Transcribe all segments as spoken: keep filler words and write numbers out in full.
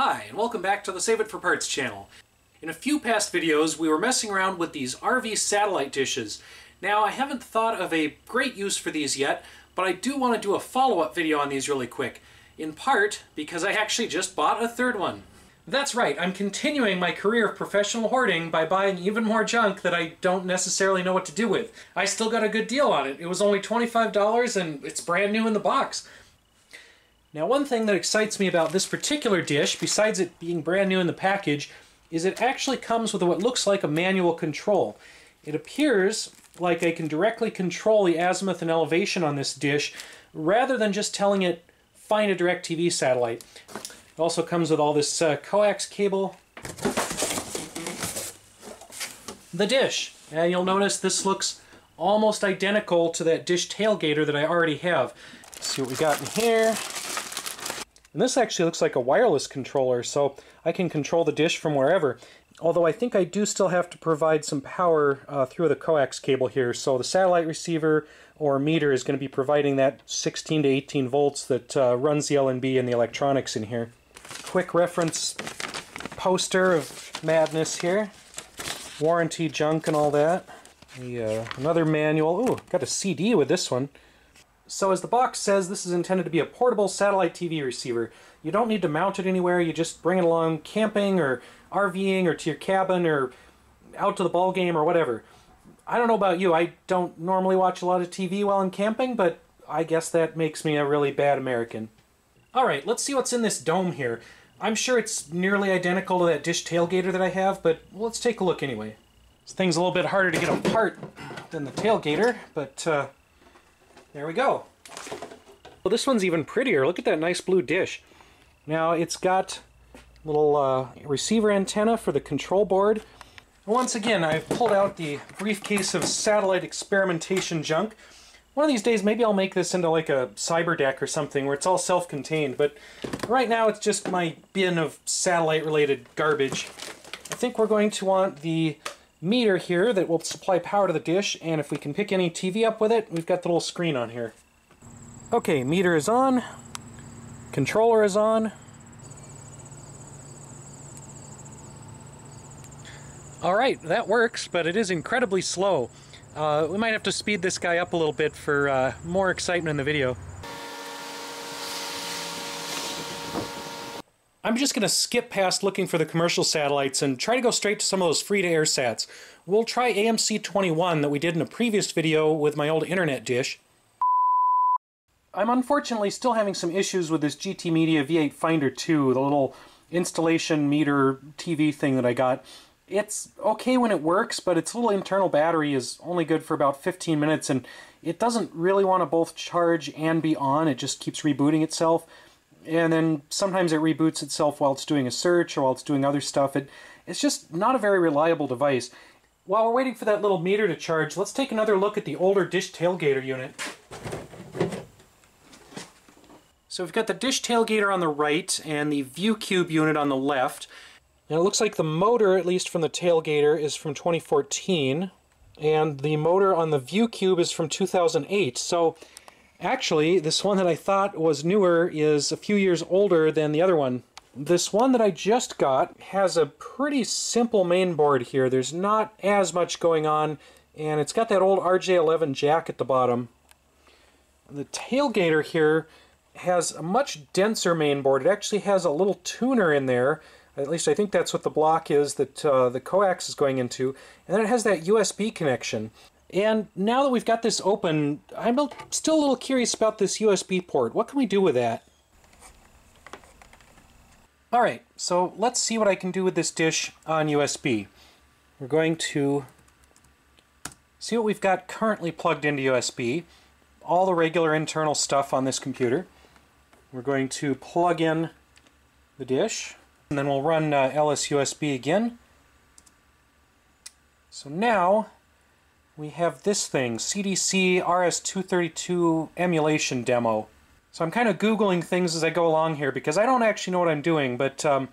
Hi, and welcome back to the Save It For Parts channel. In a few past videos, we were messing around with these R V satellite dishes. Now, I haven't thought of a great use for these yet, but I do want to do a follow-up video on these really quick, in part because I actually just bought a third one. That's right, I'm continuing my career of professional hoarding by buying even more junk that I don't necessarily know what to do with. I still got a good deal on it. It was only twenty-five dollars and it's brand new in the box. Now, one thing that excites me about this particular dish, besides it being brand new in the package, is it actually comes with what looks like a manual control. It appears like I can directly control the azimuth and elevation on this dish, rather than just telling it, find a DirecTV satellite. It also comes with all this uh, coax cable. The dish. And you'll notice this looks almost identical to that Dish Tailgater that I already have. Let's see what we got in here. And this actually looks like a wireless controller, so I can control the dish from wherever. Although I think I do still have to provide some power uh, through the coax cable here, so the satellite receiver or meter is going to be providing that sixteen to eighteen volts that uh, runs the L N B and the electronics in here. Quick reference poster of madness here. Warranty junk and all that. The, uh, another manual. Ooh, got a C D with this one. So as the box says, this is intended to be a portable satellite T V receiver. You don't need to mount it anywhere, you just bring it along camping or RVing or to your cabin or out to the ball game or whatever. I don't know about you, I don't normally watch a lot of T V while I'm camping, but I guess that makes me a really bad American. Alright, let's see what's in this dome here. I'm sure it's nearly identical to that Dish Tailgater that I have, but let's take a look anyway. This thing's a little bit harder to get apart than the Tailgater, but uh, there we go. Well, this one's even prettier. Look at that nice blue dish. Now, it's got a little uh, receiver antenna for the control board. Once again, I've pulled out the briefcase of satellite experimentation junk. One of these days, maybe I'll make this into like a cyber deck or something where it's all self-contained, but right now it's just my bin of satellite-related garbage. I think we're going to want the meter here that will supply power to the dish, and if we can pick any T V up with it, we've got the little screen on here. Okay, meter is on, controller is on. Alright, that works, but it is incredibly slow. Uh, we might have to speed this guy up a little bit for uh, more excitement in the video. I'm just going to skip past looking for the commercial satellites and try to go straight to some of those free-to-air sats. We'll try A M C twenty-one that we did in a previous video with my old internet dish. I'm unfortunately still having some issues with this G T Media V eight Finder two, the little installation meter T V thing that I got. It's okay when it works, but its little internal battery is only good for about fifteen minutes, and it doesn't really want to both charge and be on. It just keeps rebooting itself. And then sometimes it reboots itself while it's doing a search or while it's doing other stuff. It, it's just not a very reliable device. While we're waiting for that little meter to charge, let's take another look at the older Dish Tailgater unit. So we've got the Dish Tailgater on the right and the VuQube unit on the left. Now it looks like the motor, at least from the Tailgater, is from twenty fourteen. And the motor on the VuQube is from two thousand eight. So actually, this one that I thought was newer is a few years older than the other one. This one that I just got has a pretty simple mainboard here. There's not as much going on, and it's got that old R J eleven jack at the bottom. The Tailgater here has a much denser mainboard. It actually has a little tuner in there. At least I think that's what the block is that uh, the coax is going into. And then it has that U S B connection. And now that we've got this open, I'm still a little curious about this U S B port. What can we do with that? Alright, so let's see what I can do with this dish on U S B. We're going to see what we've got currently plugged into U S B. All the regular internal stuff on this computer. We're going to plug in the dish, and then we'll run uh, L S U S B again. So now we have this thing, C D C R S two thirty-two emulation demo. So I'm kind of Googling things as I go along here because I don't actually know what I'm doing, but um,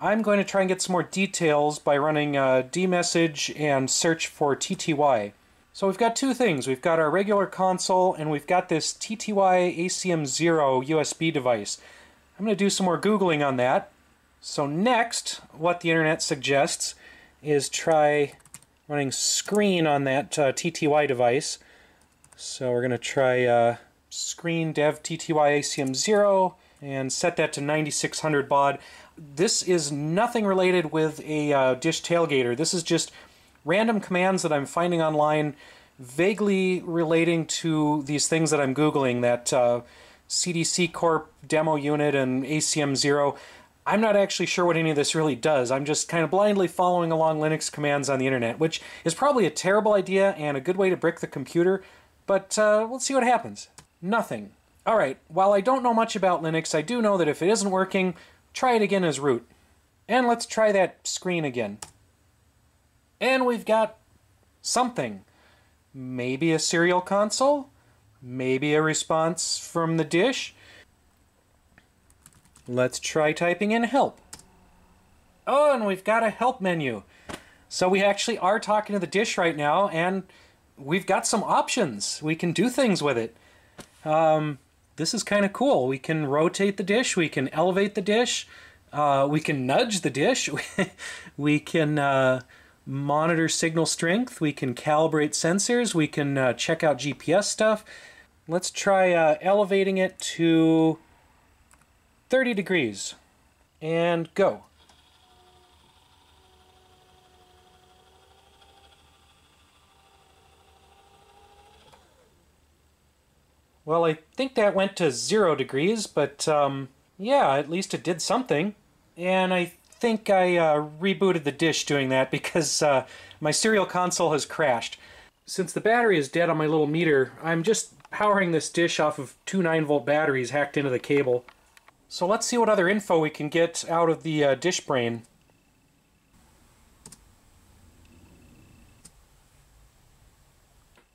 I'm going to try and get some more details by running uh, dmessage and search for T T Y. So we've got two things. We've got our regular console and we've got this T T Y A C M zero U S B device. I'm going to do some more Googling on that. So next, what the internet suggests is try running screen on that uh, T T Y device. So we're going to try uh, screen dev T T Y A C M zero and set that to ninety-six hundred baud. This is nothing related with a uh, Dish Tailgater. This is just random commands that I'm finding online vaguely relating to these things that I'm Googling, that uh, C D C Corp demo unit and A C M zero. I'm not actually sure what any of this really does. I'm just kind of blindly following along Linux commands on the internet, which is probably a terrible idea and a good way to brick the computer, but uh, let's see what happens. Nothing. All right, while I don't know much about Linux, I do know that if it isn't working, try it again as root. And let's try that screen again. And we've got something. Maybe a serial console? Maybe a response from the dish? Let's try typing in help. Oh, and we've got a help menu. So we actually are talking to the dish right now, and we've got some options. We can do things with it. Um, this is kind of cool. We can rotate the dish. We can elevate the dish. Uh, we can nudge the dish. We can uh, monitor signal strength. We can calibrate sensors. We can uh, check out G P S stuff. Let's try uh, elevating it to thirty degrees, and go. Well, I think that went to zero degrees, but um, yeah, at least it did something. And I think I uh, rebooted the dish doing that because uh, my serial console has crashed. Since the battery is dead on my little meter, I'm just powering this dish off of two nine volt batteries hacked into the cable. So let's see what other info we can get out of the uh, dish brain.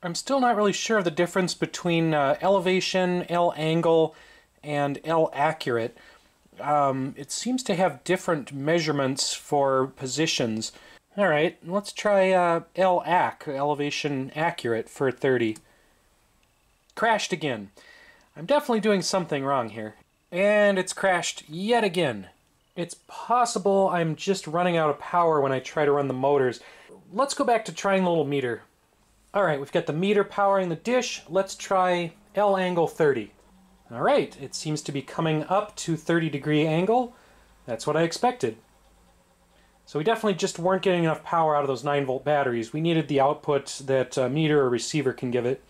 I'm still not really sure of the difference between uh, elevation, L-angle, and L-accurate. Um, it seems to have different measurements for positions. All right, let's try uh, L-ac, elevation accurate, for thirty. Crashed again. I'm definitely doing something wrong here. And it's crashed yet again. It's possible I'm just running out of power when I try to run the motors. Let's go back to trying the little meter. All right, we've got the meter powering the dish. Let's try L-angle thirty. All right, it seems to be coming up to thirty degree angle. That's what I expected. So we definitely just weren't getting enough power out of those nine volt batteries. We needed the output that a meter or receiver can give it.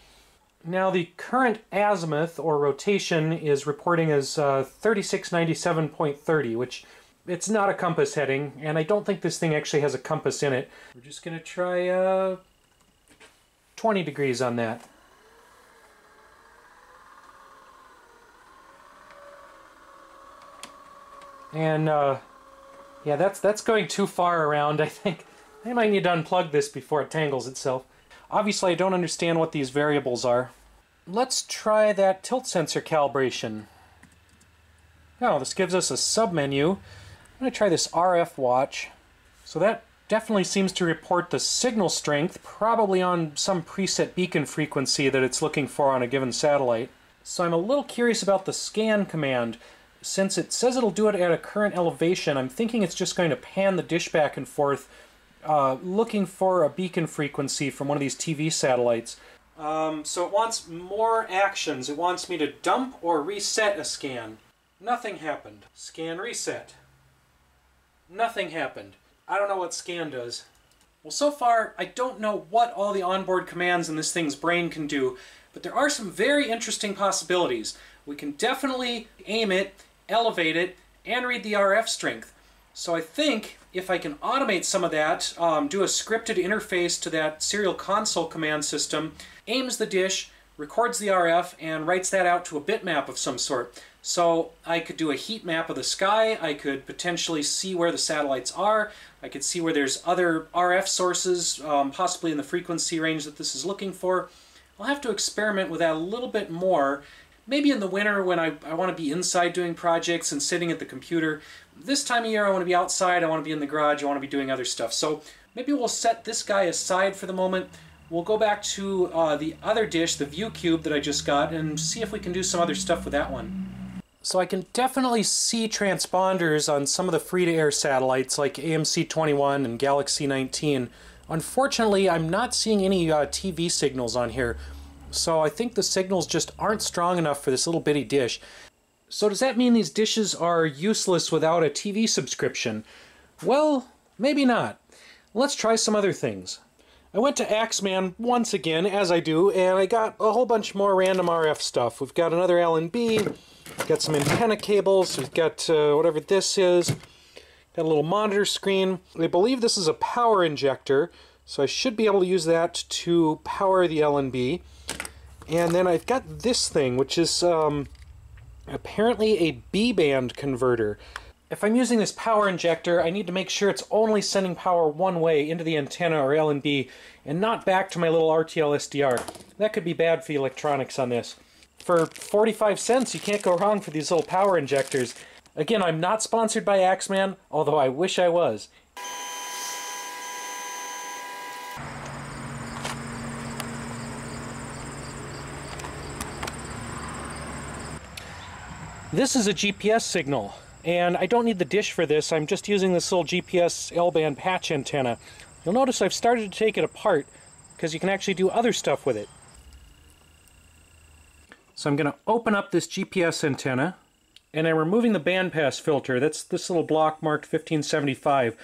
Now the current azimuth, or rotation, is reporting as uh, thirty-six ninety-seven point thirty, which it's not a compass heading, and I don't think this thing actually has a compass in it. We're just going to try uh, twenty degrees on that. And uh, yeah, that's, that's going too far around, I think. I might need to unplug this before it tangles itself. Obviously, I don't understand what these variables are. Let's try that tilt sensor calibration. Now, this gives us a submenu. I'm going to try this R F watch. So that definitely seems to report the signal strength, probably on some preset beacon frequency that it's looking for on a given satellite. So I'm a little curious about the scan command. Since it says it'll do it at a current elevation, I'm thinking it's just going to pan the dish back and forth, Uh, looking for a beacon frequency from one of these T V satellites. Um, so it wants more actions. It wants me to dump or reset a scan. Nothing happened. Scan reset. Nothing happened. I don't know what scan does. Well, so far, I don't know what all the onboard commands in this thing's brain can do, but there are some very interesting possibilities. We can definitely aim it, elevate it, and read the R F strength. So I think if I can automate some of that, um, do a scripted interface to that serial console command system, aims the dish, records the R F, and writes that out to a bitmap of some sort. So I could do a heat map of the sky, I could potentially see where the satellites are, I could see where there's other R F sources, um, possibly in the frequency range that this is looking for. I'll have to experiment with that a little bit more. Maybe in the winter when I, I want to be inside doing projects and sitting at the computer. This time of year I want to be outside, I want to be in the garage, I want to be doing other stuff. So maybe we'll set this guy aside for the moment. We'll go back to uh, the other dish, the VuQube that I just got, and see if we can do some other stuff with that one. So I can definitely see transponders on some of the free-to-air satellites like A M C twenty-one and Galaxy nineteen. Unfortunately, I'm not seeing any uh, T V signals on here, so I think the signals just aren't strong enough for this little bitty dish. So does that mean these dishes are useless without a T V subscription? Well, maybe not. Let's try some other things. I went to Axeman once again, as I do, and I got a whole bunch more random R F stuff. We've got another L and B. Got some antenna cables, we've got uh, whatever this is, got a little monitor screen. I believe this is a power injector, so I should be able to use that to power the L and B. And then I've got this thing, which is um, apparently a B-Band converter. If I'm using this power injector, I need to make sure it's only sending power one way into the antenna or L and B, and not back to my little R T L S D R. That could be bad for the electronics on this. For forty-five cents, you can't go wrong for these little power injectors. Again, I'm not sponsored by Axeman, although I wish I was. This is a G P S signal, and I don't need the dish for this. I'm just using this little G P S L-band patch antenna. You'll notice I've started to take it apart, because you can actually do other stuff with it. So I'm going to open up this G P S antenna, and I'm removing the bandpass filter. That's this little block marked fifteen seventy-five.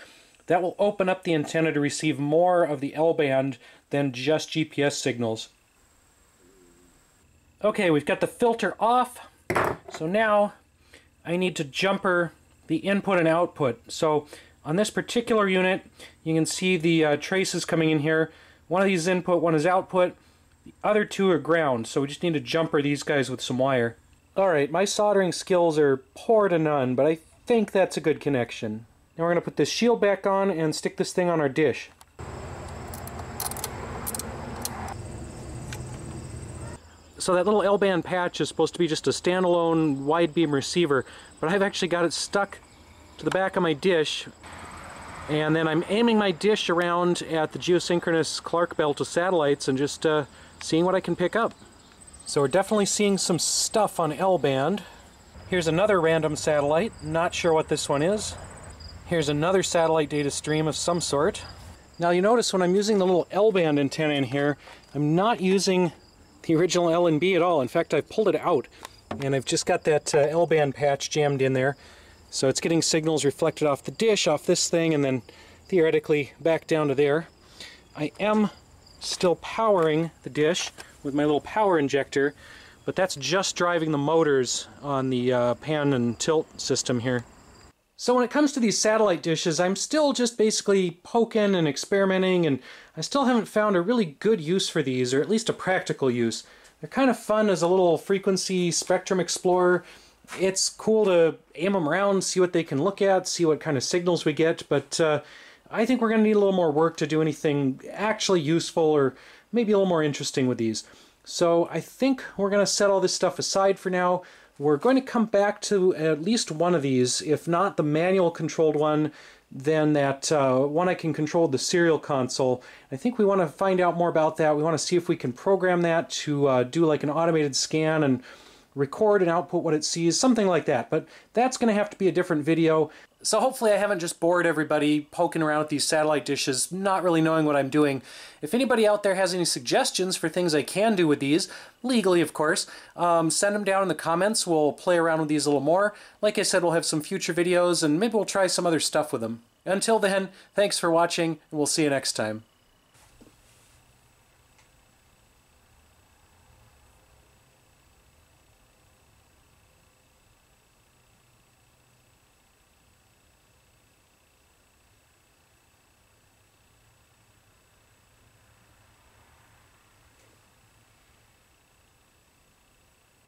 That will open up the antenna to receive more of the L-band than just G P S signals. Okay, we've got the filter off, so now I need to jumper the input and output. So on this particular unit, you can see the uh, traces coming in here. One of these is input, one is output. The other two are ground, so we just need to jumper these guys with some wire. Alright, my soldering skills are poor to none, but I think that's a good connection. Now we're going to put this shield back on and stick this thing on our dish. So that little L-band patch is supposed to be just a standalone wide beam receiver, but I've actually got it stuck to the back of my dish, and then I'm aiming my dish around at the geosynchronous Clarke belt of satellites and just uh, seeing what I can pick up. So we're definitely seeing some stuff on L-band. Here's another random satellite, not sure what this one is. Here's another satellite data stream of some sort. Now you notice when I'm using the little L-band antenna in here, I'm not using the original L and B at all. In fact, I pulled it out, and I've just got that uh, L-band patch jammed in there. So it's getting signals reflected off the dish, off this thing, and then theoretically back down to there. I am still powering the dish with my little power injector, but that's just driving the motors on the uh, pan and tilt system here. So when it comes to these satellite dishes, I'm still just basically poking and experimenting, and I still haven't found a really good use for these, or at least a practical use. They're kind of fun as a little frequency spectrum explorer. It's cool to aim them around, see what they can look at, see what kind of signals we get, but uh, I think we're going to need a little more work to do anything actually useful or maybe a little more interesting with these. So I think we're going to set all this stuff aside for now. We're going to come back to at least one of these, if not the manual controlled one, then that uh, one I can control the serial console. I think we want to find out more about that. We want to see if we can program that to uh, do like an automated scan and record and output what it sees, something like that, but that's going to have to be a different video. So hopefully I haven't just bored everybody poking around with these satellite dishes, not really knowing what I'm doing. If anybody out there has any suggestions for things I can do with these, legally of course, um, send them down in the comments. We'll play around with these a little more. Like I said, we'll have some future videos, and maybe we'll try some other stuff with them. Until then, thanks for watching, and we'll see you next time.